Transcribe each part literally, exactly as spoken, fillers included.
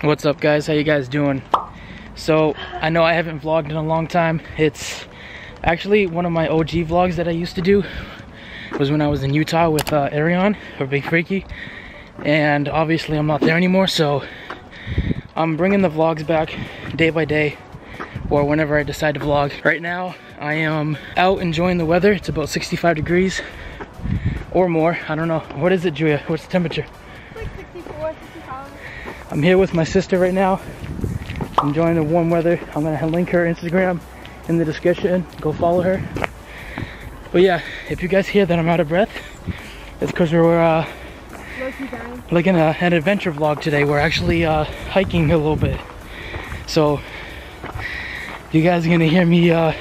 What's up, guys? How you guys doing? So I know I haven't vlogged in a long time. It's actually one of my O G vlogs that I used to do was when I was in Utah with uh, Arion or Big Freaky, and obviously I'm not there anymore, so I'm bringing the vlogs back day by day or whenever I decide to vlog. Right now I am out enjoying the weather. It's about sixty-five degrees or more. I don't know. What is it, Julia? What's the temperature? Like sixty-four, sixty-five. I'm here with my sister right now, enjoying the warm weather. I'm gonna link her Instagram in the description. Go follow her. But yeah, if you guys hear that I'm out of breath, it's because we're uh, looking at an adventure vlog today. We're actually uh, hiking a little bit, so you guys are gonna hear me uh,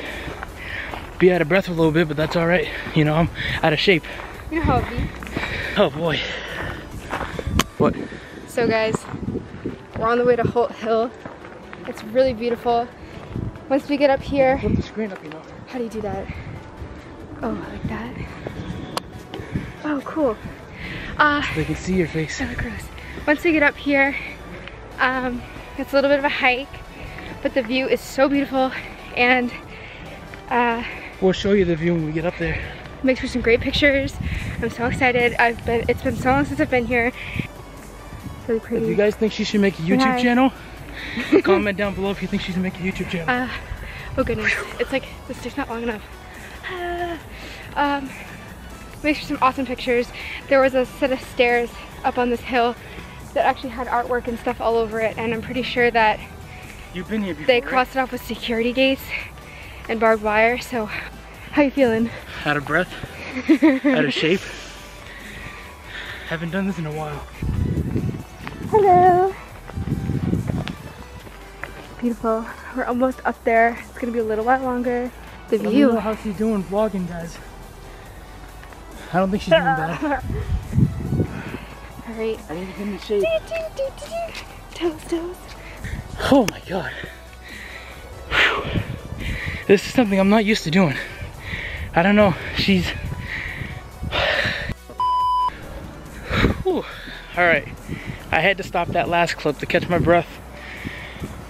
be out of breath a little bit, but that's all right. You know, I'm out of shape. You're healthy. Oh boy. What? So guys, we're on the way to Holt Hill. It's really beautiful. Once we get up here, put the screen up, you know. How do you do that? Oh, like that. Oh, cool. Uh, they can see your face. Oh, gross. Once we get up here, um, it's a little bit of a hike, but the view is so beautiful, and uh, we'll show you the view when we get up there. Makes for some great pictures. I'm so excited. I've been. It's been so long since I've been here. It's really pretty. If you guys think she should make a YouTube Hi. channel, comment down below if you think she should make a YouTube channel. Uh, oh goodness, it's like the stick's not long enough. Um, make sure some awesome pictures. There was a set of stairs up on this hill that actually had artwork and stuff all over it, and I'm pretty sure that You've been here before, they crossed right? it off with security gates and barbed wire. So, how you feeling? Out of breath, out of shape. Haven't done this in a while. Hello. Beautiful. We're almost up there. It's gonna be a little while longer. The view. I don't know how she's doing vlogging, guys. I don't think she's doing bad. Alright. I need to get in shape. Toes, toes. Oh my god. Whew. This is something I'm not used to doing. I don't know. She's. Alright. I had to stop that last clip to catch my breath.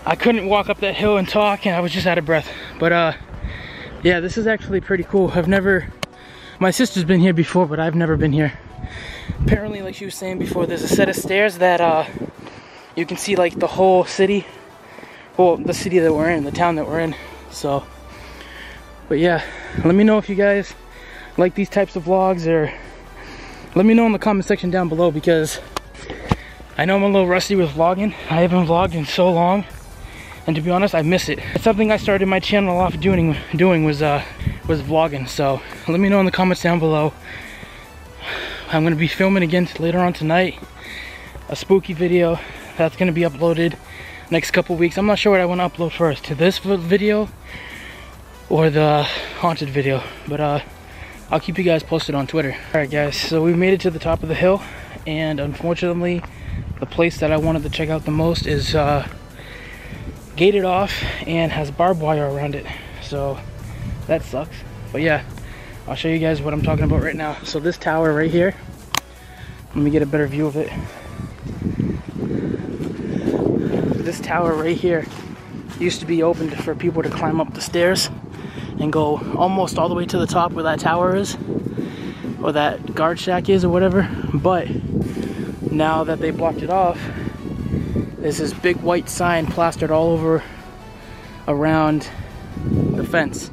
I couldn't walk up that hill and talk, and I was just out of breath. But, uh, yeah, this is actually pretty cool. I've never. My sister's been here before, but I've never been here. Apparently, like she was saying before, there's a set of stairs that uh, you can see like the whole city. Well, the city that we're in, the town that we're in. So, but yeah, let me know if you guys like these types of vlogs, or let me know in the comment section down below, because I know I'm a little rusty with vlogging. I haven't vlogged in so long, and to be honest, I miss it. It's something I started my channel off doing, doing was uh, was vlogging. So let me know in the comments down below. I'm gonna be filming again later on tonight, a spooky video that's gonna be uploaded next couple weeks. I'm not sure what I want to upload first, to this video or the haunted video, but uh, I'll keep you guys posted on Twitter. All right, guys, so we made it to the top of the hill, and unfortunately, the place that I wanted to check out the most is uh, gated off and has barbed wire around it, so that sucks. But yeah, I'll show you guys what I'm talking about right now. So this tower right here, let me get a better view of it. This tower right here used to be opened for people to climb up the stairs and go almost all the way to the top where that tower is, or that guard shack is, or whatever. But now that they blocked it off, there's this big white sign plastered all over around the fence.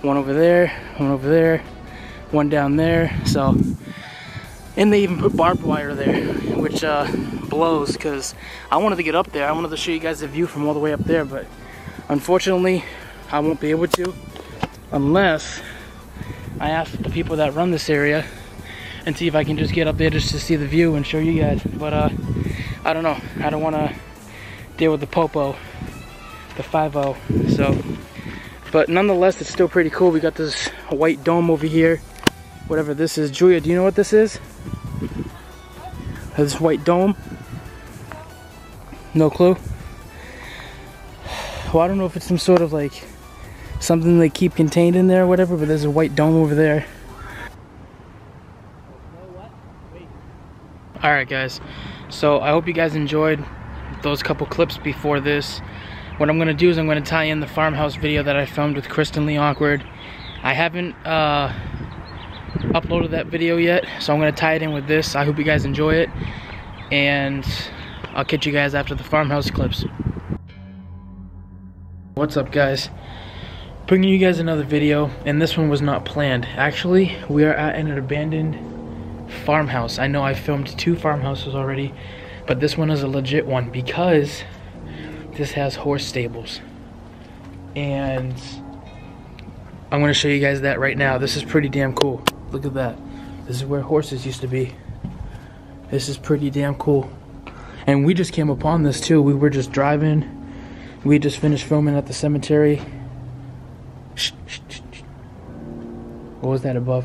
One over there, one over there, one down there. So, and they even put barbed wire there, which uh, blows, because I wanted to get up there. I wanted to show you guys the view from all the way up there, but unfortunately I won't be able to unless I ask the people that run this area and see if I can just get up there just to see the view and show you guys. But uh, I don't know. I don't want to deal with the popo, the five oh. So, but nonetheless, it's still pretty cool. We got this white dome over here, whatever this is. Julia, do you know what this is? This white dome? No clue? Well, I don't know if it's some sort of like something they keep contained in there or whatever, but there's a white dome over there. Alright, guys. So I hope you guys enjoyed those couple clips before this. What I'm gonna do is I'm gonna tie in the farmhouse video that I filmed with Kristen Lee Awkward. I haven't uh, uploaded that video yet, so I'm gonna tie it in with this. I hope you guys enjoy it, and I'll catch you guys after the farmhouse clips. What's up, guys? Bringing you guys another video, and this one was not planned. Actually, we are at an abandoned farmhouse. I know I filmed two farmhouses already, but this one is a legit one because this has horse stables, and I'm gonna show you guys that right now. This is pretty damn cool. Look at that. This is where horses used to be. This is pretty damn cool. And we just came upon this too. We were just driving. We just finished filming at the cemetery. Shh, shh, shh, shh. What was that above?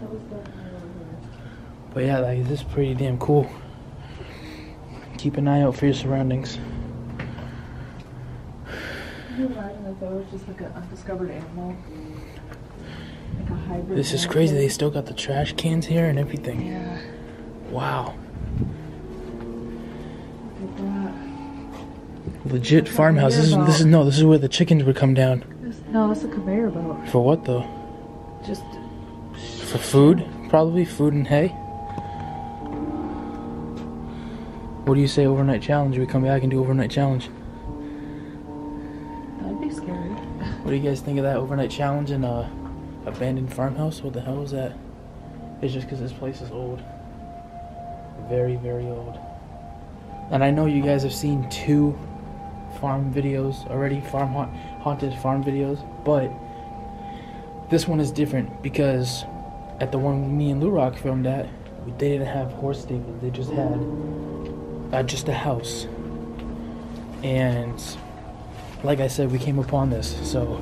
That was the... But yeah, like, this is pretty damn cool. Keep an eye out for your surroundings. Can you imagine that that was just like an undiscovered animal? Like a hybrid. This is crazy. They still got the trash cans here and everything. Yeah. Wow. Legit farmhouse. This is, this is no. This is where the chickens would come down. This, no, that's a conveyor belt. For what though? Just for food, probably food and hay. What do you say, overnight challenge? We come back and do overnight challenge. That'd be scary. What do you guys think of that overnight challenge in a abandoned farmhouse? What the hell is that? It's just because this place is old. Very, very old. And I know you guys have seen two farm videos already, farm ha haunted farm videos, but this one is different because at the one me and Lurock filmed at, they didn't have horse stables. They just had uh, just a house. And like I said, we came upon this, so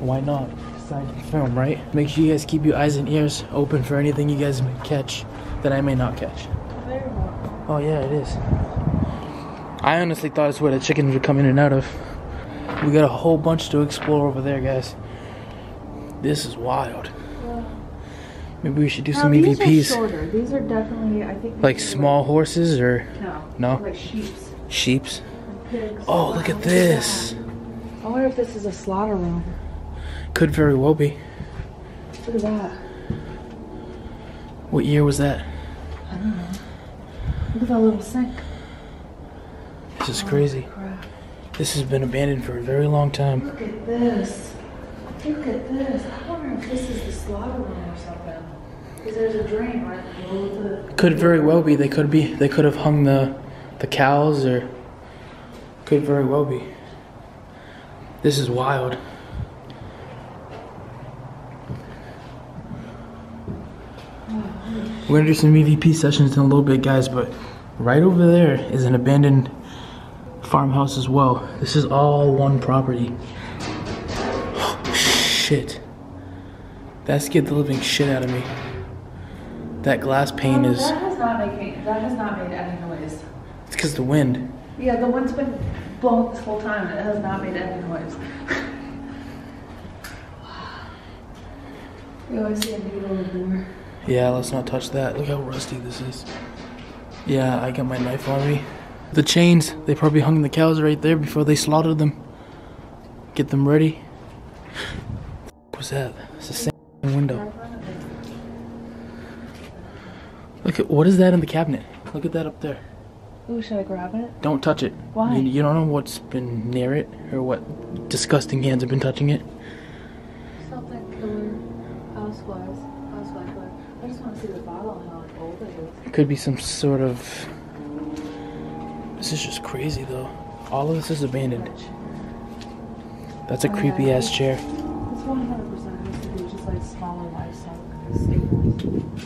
why not decide to film, right? Make sure you guys keep your eyes and ears open for anything you guys may catch that I may not catch. Oh yeah, it is. I honestly thought it's where the chickens would come in and out of. We got a whole bunch to explore over there, guys. This is wild. Yeah. Maybe we should do now, some these E V Ps. These are shorter. These are definitely, I think. Like small like, horses or? No. No? Like sheeps. Sheeps? And pigs. Oh, look at this. I wonder if this is a slaughter room. Could very well be. Look at that. What year was that? I don't know. Look at that little sink. This is crazy. This has been abandoned for a very long time. Look at this. Look at this. I wonder if this is the slaughter room or something. Because there's a drain right below the... Could very well be. They could be. They could have hung the, the cows or... Could very well be. This is wild. We're gonna do some E V P sessions in a little bit, guys, but right over there is an abandoned farmhouse as well. This is all one property. Oh, shit. That scared the living shit out of me. That glass pane oh, is... That has not made, me, that has not made any noise. It's because the wind. Yeah, the wind's been blowing this whole time, and it has not made any noise. You always see a needle in there. Yeah, let's not touch that. Look how rusty this is. Yeah, I got my knife on me. The chains, they probably hung the cows right there before they slaughtered them. Get them ready. What was that? It's the same window. Look at, what is that in the cabinet? Look at that up there. Ooh, should I grab it? Don't touch it. Why? You, you don't know what's been near it or what disgusting hands have been touching it. Something killer houseflies. I just want to see the bottle and how old it is. It could be some sort of... This is just crazy, though. All of this is abandoned. That's a creepy-ass chair. It's one hundred percent has to be just like smaller livestock stables.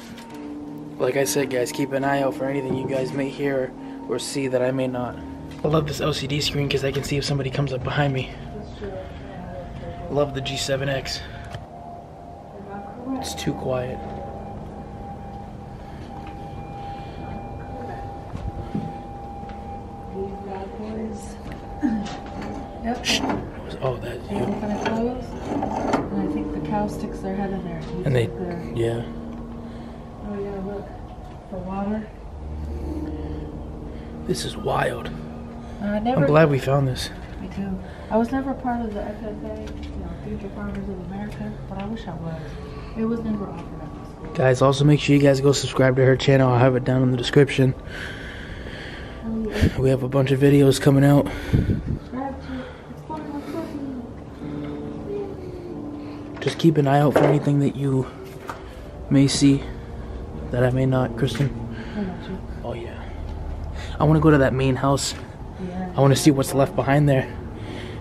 Like I said, guys, keep an eye out for anything you guys may hear or see that I may not. I love this L C D screen because I can see if somebody comes up behind me. That's true. Love the G seven X. It's too quiet. Yep. Shh. Oh, that's you. And they kind of close, and I think the cow sticks their head in there. And, and they, yeah. the water. This is wild. I never, I'm glad we found this. Me too. I was never part of the F F A, you know, Future Farmers of America, but I wish I was. It was never offered at the school. Guys, also make sure you guys go subscribe to her channel. I'll have it down in the description. We have a bunch of videos coming out. Just keep an eye out for anything that you may see that I may not, Kristen. Oh yeah. I want to go to that main house. Yeah. I want to see what's left behind there.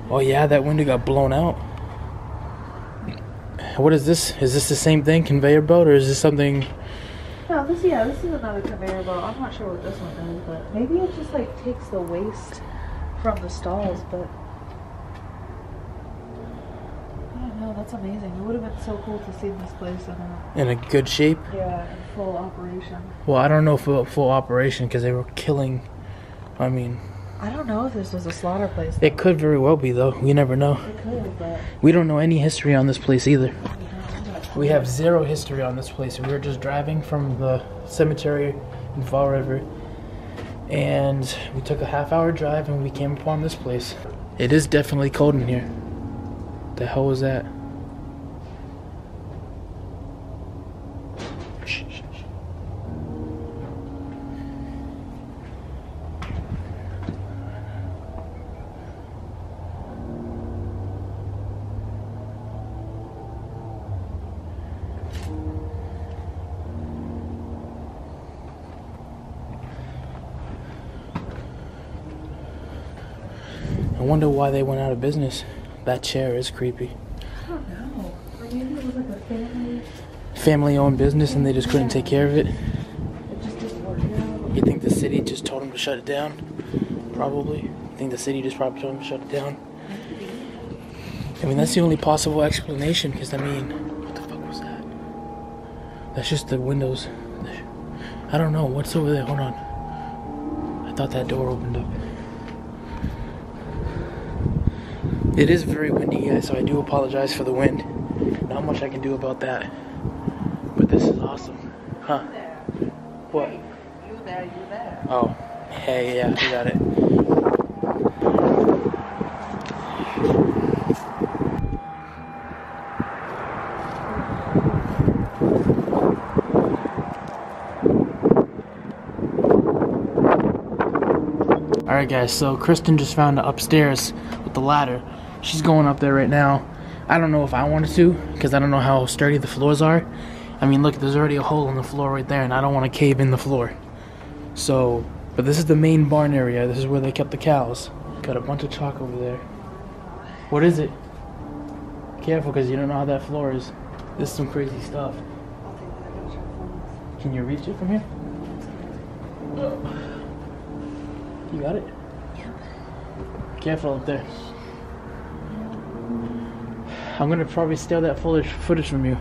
Oh yeah, that window got blown out. What is this? Is this the same thing, conveyor belt, or is this something? No, this, yeah, this is another conveyor belt. I'm not sure what this one is, but maybe it just like takes the waste from the stalls, but I don't know, that's amazing. It would have been so cool to see this place in a, in a good shape? Yeah, in full operation. Well, I don't know if full, full operation, because they were killing, I mean... I don't know if this was a slaughter place, though. It could very well be, though. We never know. It could, but... We don't know any history on this place, either. We have zero history on this place. We were just driving from the cemetery in Fall River, and we took a half hour drive and we came upon this place. It is definitely cold in here. The hell was that? I wonder why they went out of business. That chair is creepy. I don't know. Or maybe it was like a family... family-owned business and they just couldn't take care of it. It just didn't work out. You think the city just told them to shut it down? Probably. You think the city just probably told them to shut it down? I mean, that's the only possible explanation, because, I mean... What the fuck was that? That's just the windows. I don't know. What's over there? Hold on. I thought that door opened up. It is very windy, guys, so I do apologize for the wind. Not much I can do about that. But this is awesome. Huh? You there. What? Hey, you there, you there. Oh. Hey, yeah, you got it. Alright, guys, so Kristen just found the upstairs with the ladder. She's going up there right now. I don't know if I wanted to, because I don't know how sturdy the floors are. I mean, look, there's already a hole in the floor right there, and I don't want to cave in the floor. So, but this is the main barn area. This is where they kept the cows. Got a bunch of chalk over there. What is it? Careful, because you don't know how that floor is. This is some crazy stuff. Can you reach it from here? You got it? Yeah. Careful up there. I'm gonna probably steal that footage footage from you.